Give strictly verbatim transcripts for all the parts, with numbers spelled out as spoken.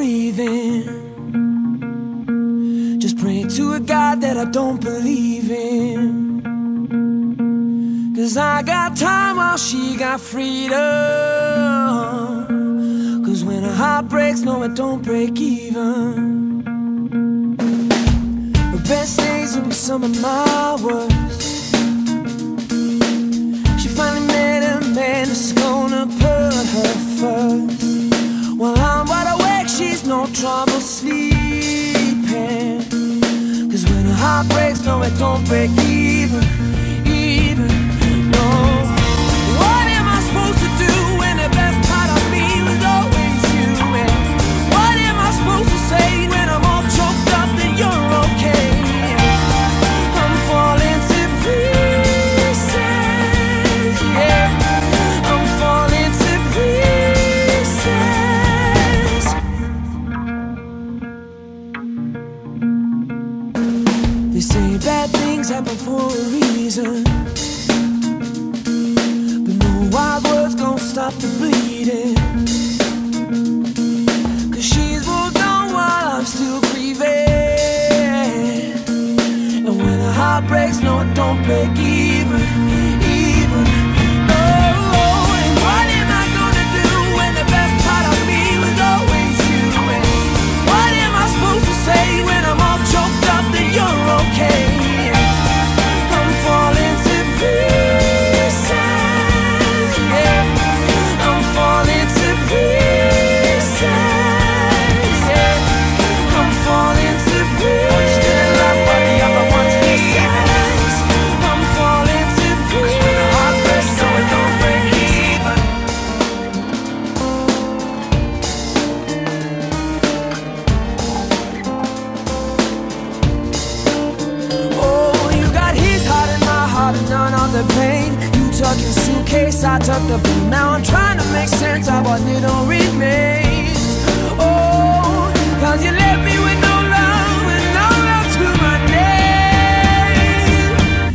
breathe in. Just pray to a God that I don't believe in. Cause I got time while she got freedom. Cause when a heart breaks, no, it don't break even. Her best days will be some of my worst. She finally met a man that's gonna put her first. Well, I'm wide awake, she's no trouble sleeping. Cause when a heart breaks, no, it don't break even, even, no. What am I supposed to do when the best part of me was always you? And what am I supposed to say when I'm all choked up that you're okay? I'm falling to pieces, yeah. I'm falling to pieces. They say bad things happen for a reason, but no wise words gon' stop the bleeding. Cause she's moved on while I'm still grieving. And when a heart breaks, no, it don't break even, even, no. And what am I gonna do when the best part of me was always you? And what am I supposed to say when I'm all choked up that you're okay? I'm falling to pieces, yeah. I'm falling to pieces, yeah. I'm falling to pieces. Still love, but the other one's missing. I'm falling to pieces. When the heart breaks, so it don't break even. Oh, you got his heart and my heart and none of the pain. You tuck your suitcase, I tuck the blue. Now I'm trying to make sense of what little remains. Oh, cause you left me with no love, with no love to my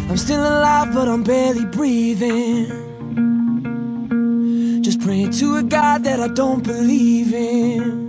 name. I'm still alive, but I'm barely breathing. Just praying to a God that I don't believe in.